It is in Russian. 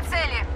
до цели.